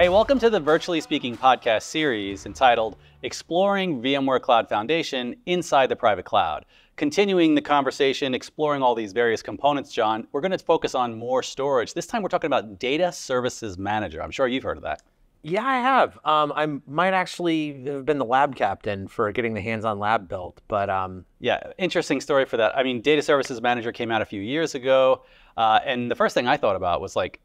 Hey, welcome to the Virtually Speaking Podcast series entitled Exploring VMware Cloud Foundation Inside the Private Cloud. Continuing the conversation, exploring all these various components, John, we're going to focus on more storage. This time we're talking about Data Services Manager. I'm sure you've heard of that. Yeah, I have. I might actually have been the lab captain for getting the hands-on lab built, but... Yeah, interesting story for that. I mean, Data Services Manager came out a few years ago, and the first thing I thought about was like,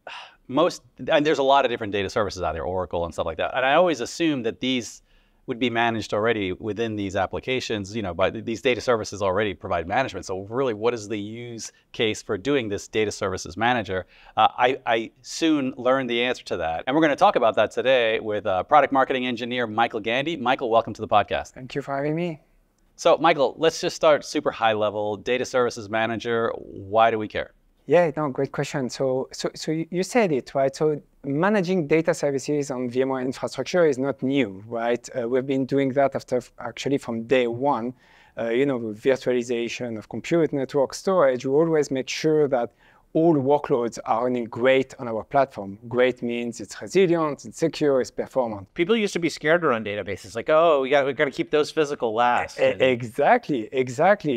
and there's a lot of different data services out there, Oracle and stuff like that, and I always assumed that these would be managed already within these applications, you know, by these data services already provide management. So really, what is the use case for doing this Data Services Manager? I soon learned the answer to that. And we're going to talk about that today with product marketing engineer, Michael Gandy. Michael, welcome to the podcast. Thank you for having me. So Michael, let's just start super high level. Data Services Manager, why do we care? Yeah, no, great question. So you said it, right? So managing data services on VMware infrastructure is not new, right? We've been doing that actually from day one. You know, virtualization of compute, network, storage. We always make sure that all workloads are running great on our platform. Great means it's resilient, it's secure, it's performant. People used to be scared to run databases, like, oh, we got to keep those physical last. Exactly.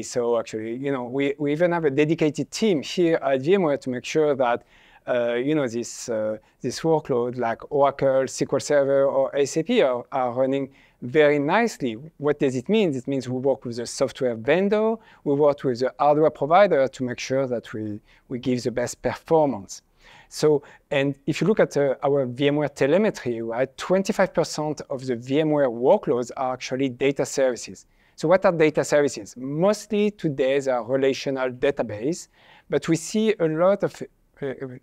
So actually, you know, we even have a dedicated team here at VMware to make sure that you know, this workload like Oracle, SQL Server, or SAP are running very nicely. What does it mean? It means we work with the software vendor, we work with the hardware provider to make sure that we give the best performance. So, and if you look at our VMware telemetry, right, 25% of the VMware workloads are actually data services. So what are data services? Mostly today they are relational database, but we see a lot of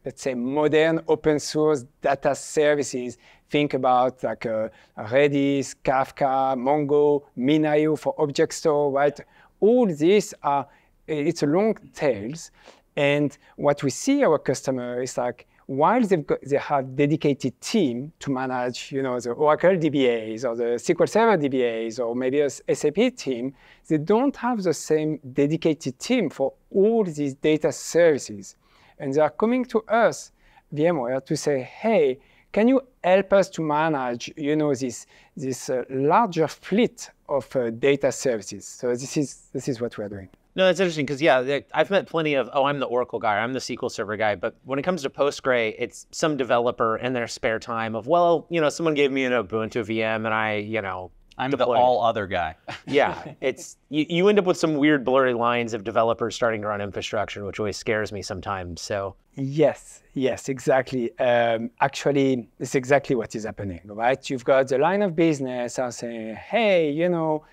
let's say modern open source data services. Think about like Redis, Kafka, Mongo, MinIO for object store, right? All these are, it's a long tails. And what we see our customer is like, while they have dedicated team to manage, you know, the Oracle DBAs or the SQL Server DBAs or maybe a SAP team, they don't have the same dedicated team for all these data services. And they are coming to us, VMware, to say, hey, can you help us to manage, you know, this larger fleet of data services? So this is what we're doing. No, that's interesting, because yeah, I've met plenty of, oh, I'm the Oracle guy, I'm the SQL Server guy, but when it comes to Postgre, it's some developer in their spare time of, well, you know, someone gave me an Ubuntu VM and I, you know, I'm deployed. The all other guy. Yeah, it's you end up with some weird blurry lines of developers starting to run infrastructure, which always scares me sometimes, so. Yes, exactly. Actually, it's exactly what is happening, right? You've got the line of business are saying, hey, you know,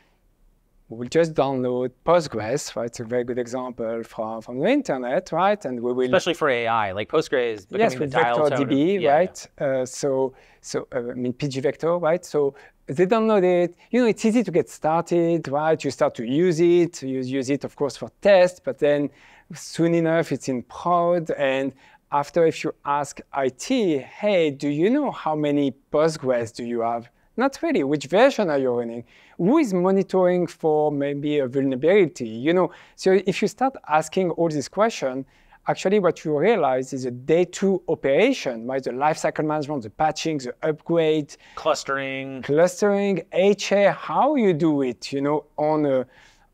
we'll just download Postgres, right? It's a very good example from the internet, right? And we will, especially for AI, like Postgres is becoming the dial tone. Yes, with VectorDB, yeah, right? Yeah. I mean, PG Vector, right? So they download it. You know, it's easy to get started, right? You start to use it. You use it, of course, for tests, but then soon enough, it's in prod. And after, if you ask IT, hey, do you know how many Postgres do you have? Not really. Which version are you running? Who is monitoring for maybe a vulnerability? You know, so if you start asking all these questions, actually what you realize is a day-to operation, right? The lifecycle management, the patching, the upgrade, clustering, HA, how you do it, you know, on a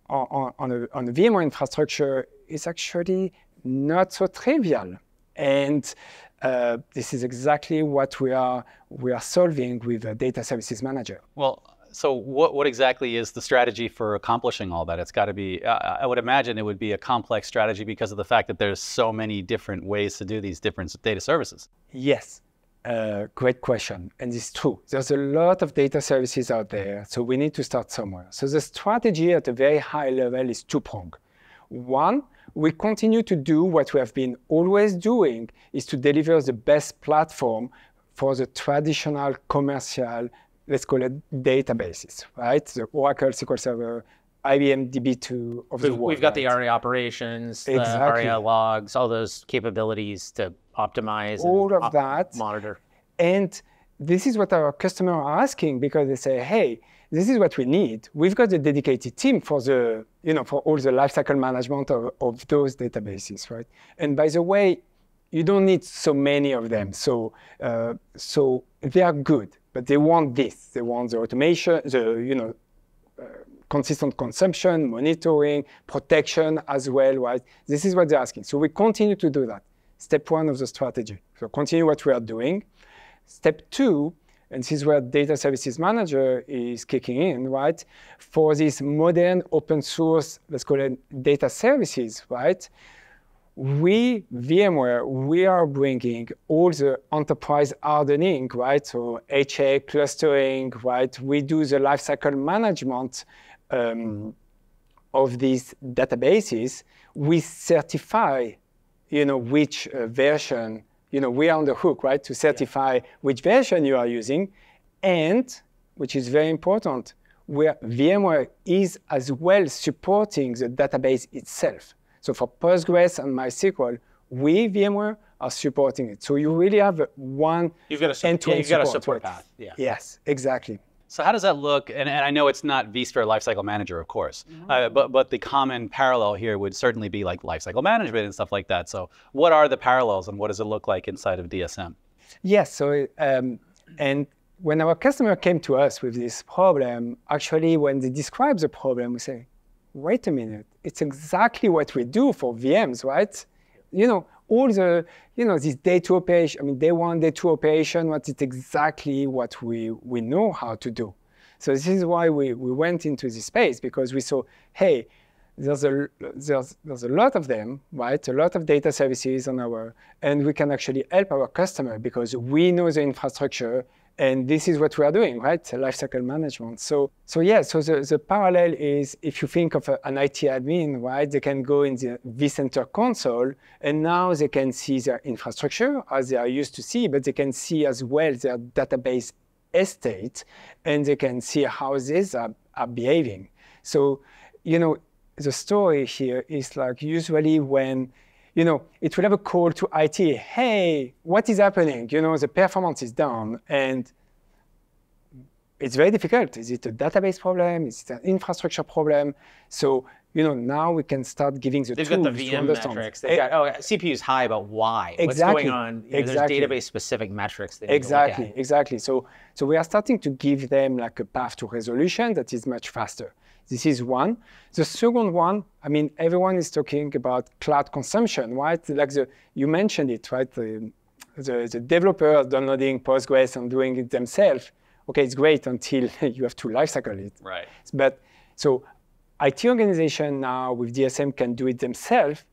VMware infrastructure is actually not so trivial. And this is exactly what we are solving with a Data Services Manager. Well, so what exactly is the strategy for accomplishing all that? It's got to be, I would imagine it would be a complex strategy because of the fact that there's so many different ways to do these different data services. Yes, great question. And it's true. There's a lot of data services out there, so we need to start somewhere. So the strategy at a very high level is two-pronged. One, we continue to do what we have been always doing, is to deliver the best platform for the traditional commercial, let's call it databases, right? The Oracle, SQL Server, IBM DB2 of the world. We've got, right? The ARIA operations, exactly. The ARIA logs, all those capabilities to optimize all and of that. Monitor. And this is what our customers are asking, because they say, hey, this is what we need. We've got a dedicated team for the, you know, for all the lifecycle management of those databases, right? And by the way, you don't need so many of them. So they are good, but they want this. They want the automation, the consistent consumption, monitoring, protection as well, right? This is what they're asking. So we continue to do that. Step one of the strategy. So continue what we are doing. Step two, and this is where Data Services Manager is kicking in, right? For this modern open source, let's call it data services, right? We, VMware, we are bringing all the enterprise hardening, right? So HA clustering, right? We do the lifecycle management of these databases. We certify, which version, we are on the hook, right? To certify which version you are using. And, which is very important, where VMware is as well supporting the database itself. So for Postgres and MySQL, we, VMware, are supporting it. So you really have one end-to-end support path. Yeah. Yes, exactly. So how does that look? And I know it's not vSphere Lifecycle Manager, of course, but the common parallel here would certainly be like lifecycle management and stuff like that. So what are the parallels and what does it look like inside of DSM? Yes, so and when our customer came to us with this problem, actually when they describe the problem, we say, wait a minute, it's exactly what we do for VMs, right? All the, this day-to operation, day one, day-to operation, it's exactly what we know how to do. So this is why we went into this space, because we saw, hey, there's a lot of them, right? A lot of data services on our, and we can actually help our customer because we know the infrastructure, and this is what we are doing, right? Lifecycle management. So yeah, so the parallel is if you think of an IT admin, right? They can go in the vCenter console, and now they can see their infrastructure as they are used to see, but they can see as well their database estate, and they can see how these are behaving. So, the story here is like usually when it will have a call to IT. Hey, what is happening? The performance is down, and it's very difficult. Is it a database problem? Is it an infrastructure problem? So, now we can start giving the tools. They've got the VM metrics. They've got, CPU is high, but why? Exactly. What's going on? Exactly. There's database-specific metrics. Exactly. So we are starting to give them like a path to resolution that is much faster. This is one. The second one, everyone is talking about cloud consumption, right? Like you mentioned it, right? The developers downloading Postgres and doing it themselves. Okay, it's great until you have to lifecycle it. Right. But so IT organization now with DSM can do it themselves,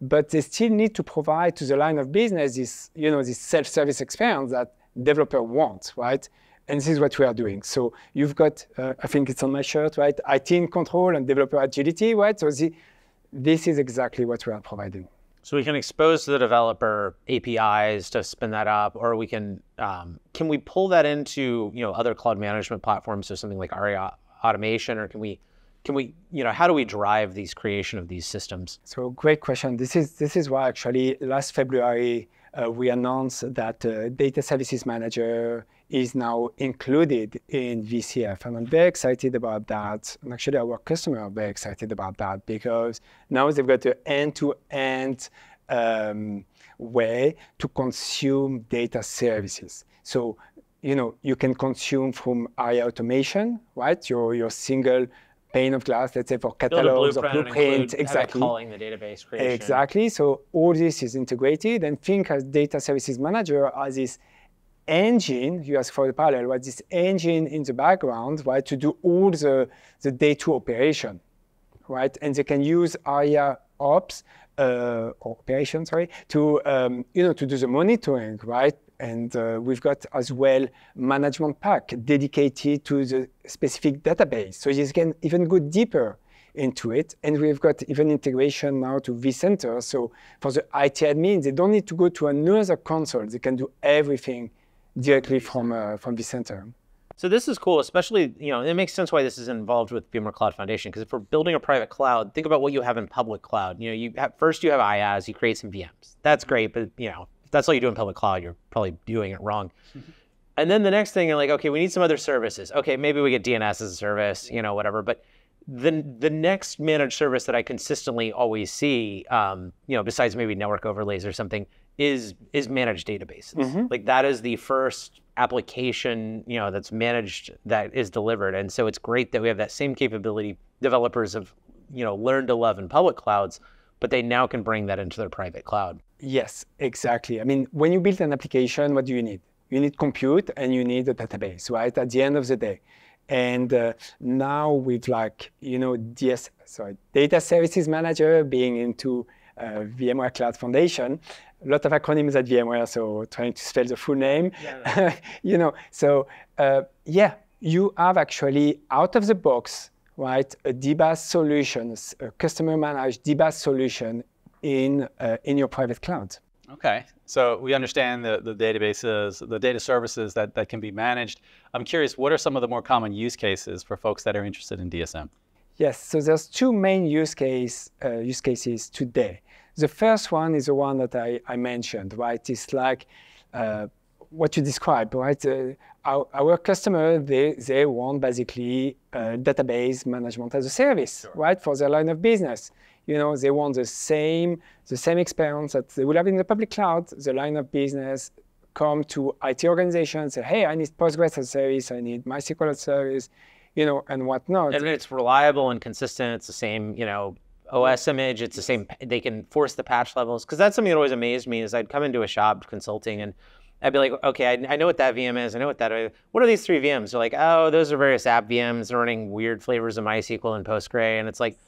but they still need to provide to the line of business this, this self-service experience that developer wants, right? And this is what we are doing. So you've got, I think it's on my shirt, right? IT in control and developer agility, right? So this is exactly what we are providing. So we can expose the developer APIs to spin that up, or we can we pull that into other cloud management platforms, so something like ARIA automation, or can we how do we drive these creation of these systems? So great question. This is why actually last February we announced that Data Services Manager is now included in VCF. And I'm very excited about that. And actually, our customers are very excited about that because now they've got an end-to-end way to consume data services. So, you can consume from ARIA automation, right? Your single pane of glass, let's say for catalogs or blueprint, exactly. Calling the database creation. Exactly. So all this is integrated, and think as Data Services Manager as this engine. You ask for the parallel, right? This engine in the background, right, to do all the day-to operation, right? And they can use ARIA Ops operation, sorry, to to do the monitoring, right? And we've got as well management pack dedicated to the specific database. So you can even go deeper into it. And we've got even integration now to vCenter. So for the IT admin, they don't need to go to another console. They can do everything directly from vCenter. So this is cool, especially, it makes sense why this is involved with VMware Cloud Foundation, because if we're building a private cloud, think about what you have in public cloud. First you have IaaS, you create some VMs. That's great, but that's all you do in public cloud, you're probably doing it wrong. And then the next thing, you're like, okay, we need some other services. Okay, maybe we get DNS as a service, whatever. But then the next managed service that I consistently always see, besides maybe network overlays or something, is managed databases. Mm-hmm. Like that is the first application, you know, that's managed, that is delivered. And so it's great that we have that same capability. Developers have, you know, learned to love in public clouds, but they now can bring that into their private cloud. Yes, exactly. I mean, when you build an application, what do you need? You need compute and you need a database, right? At the end of the day. And now with like, you know, Data Services Manager being into VMware Cloud Foundation, a lot of acronyms at VMware, so trying to spell the full name, yeah. You know, so yeah, you have actually out of the box, right, a DBaaS solution, a customer managed DBaaS solution in your private cloud. Okay, so we understand the databases, the data services that can be managed. I'm curious, what are some of the more common use cases for folks that are interested in DSM? Yes, so there's two main use cases today. The first one is the one that I mentioned, right? It's like what you described, right? Our customer, they want basically database management as a service, sure, right? For their line of business. You know, they want the same experience that they will have in the public cloud. The line of business come to IT organizations, say, hey, I need Postgres as a service, I need MySQL as a service, you know, and whatnot. And it's reliable and consistent. It's the same, you know, OS image. It's the same. They can force the patch levels. Because that's something that always amazed me is I'd come into a shop consulting and I'd be like, okay, I know what that VM is. I know what that is. What are these three VMs? They're like, oh, those are various app VMs. They're running weird flavors of MySQL and Postgre. And it's like,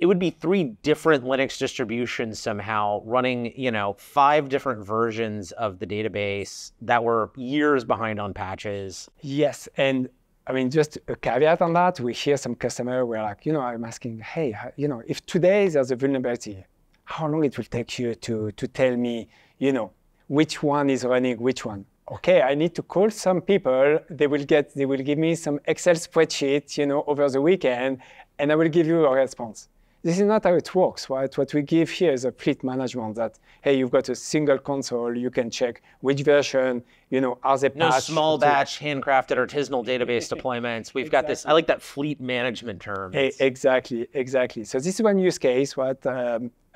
it would be three different Linux distributions somehow running, you know, five different versions of the database that were years behind on patches. Yes. And I mean, just a caveat on that, we hear some customer, we're like, you know, I'm asking, hey, you know, if today there's a vulnerability, how long it will take you to tell me, you know, which one is running which one? Okay, I need to call some people, they will give me some Excel spreadsheet, you know, over the weekend, and I will give you a response. This is not how it works, right? What we give here is a fleet management that, hey, you've got a single console, you can check which version, you know, are they patched? No small batch, handcrafted, artisanal database deployments. We've got this, I like that fleet management term. Hey, exactly, exactly. So this is one use case, right?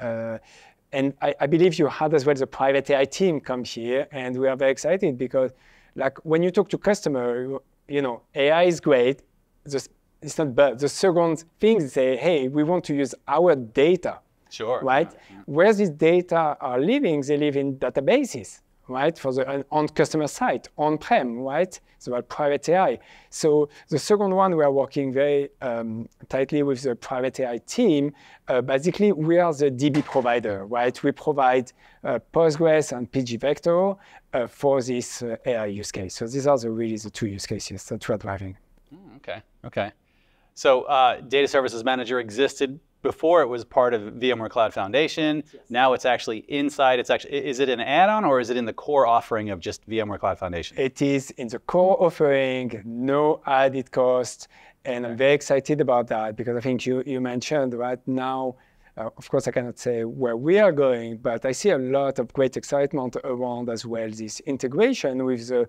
And I believe you had as well the private AI team come here, and we are very excited because, like, when you talk to customer, you know, AI is great. It's not bad. The second thing they say, hey, we want to use our data, sure, right? Yeah. Where these data are living, they live in databases, right? For the on customer side, on-prem, right? So about private AI. So the second one, we are working very tightly with the private AI team. Basically, we are the DB provider, right? We provide Postgres and PG Vector for this AI use case. So these are really the two use cases that we're driving. Okay. Okay. So Data Services Manager existed before it was part of VMware Cloud Foundation. Yes. Now it's actually inside. It's actually, is it an add-on or is it in the core offering of just VMware Cloud Foundation? It is in the core offering, no added cost. And okay, I'm very excited about that because I think you mentioned right now, of course, I cannot say where we are going, but I see a lot of great excitement around as well this integration with the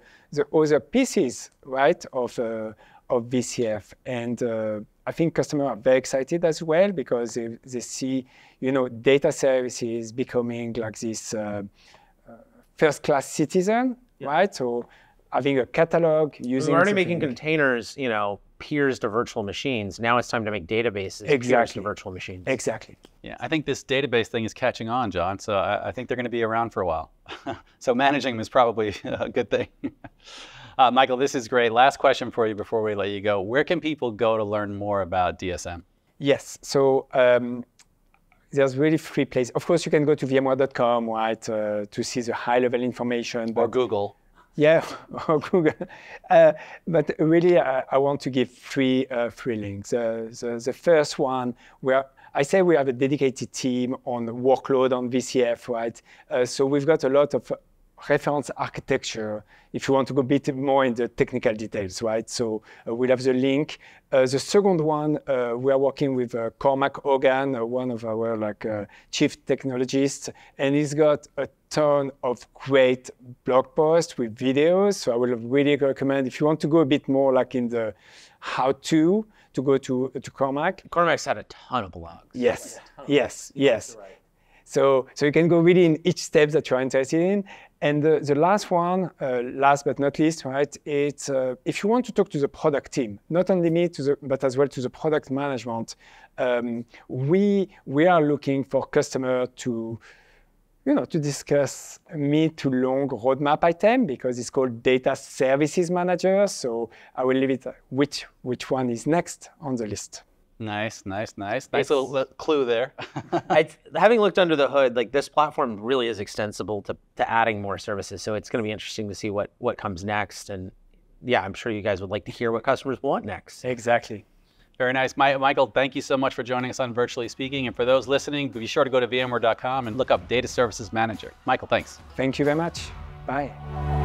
other pieces, right, of VCF. And I think customers are very excited as well because they see, you know, data services becoming like this first-class citizen, yeah, right? So having a catalog, using... We're already making containers, you know, peers to virtual machines. Now it's time to make databases, exactly, peers to virtual machines. Exactly. Yeah, I think this database thing is catching on, John. So I think they're going to be around for a while. So managing them is probably a good thing. Michael, this is great. Last question for you before we let you go. Where can people go to learn more about DSM? Yes, so there's really three places. Of course, you can go to VMware.com, right, to see the high-level information. Or Google. Yeah, or Google. But really, I want to give three links. The first one, where I say we have a dedicated team on the workload on VCF, right? So we've got a lot of reference architecture, if you want to go a bit more in the technical details, right? So we'll have the link. The second one, we are working with Cormac Hogan, one of our like chief technologists, and he's got a ton of great blog posts with videos. So I will really recommend, if you want to go a bit more like in the how-to, to go to Cormac. Cormac's had a ton of blogs. Yes, yes, yes. So you can go really in each step that you're interested in. And the last one, last but not least, right? It's if you want to talk to the product team, not only me, but as well to the product management. We are looking for customer to, to discuss mid to long roadmap item, because it's called Data Services Manager. So I will leave it which one is next on the list. Nice. Nice little clue there. Having looked under the hood, like this platform really is extensible to adding more services. So it's going to be interesting to see what comes next. And yeah, I'm sure you guys would like to hear what customers want next. Exactly. Very nice. Michael, thank you so much for joining us on Virtually Speaking. And for those listening, be sure to go to VMware.com and look up Data Services Manager. Michael, thanks. Thank you very much. Bye.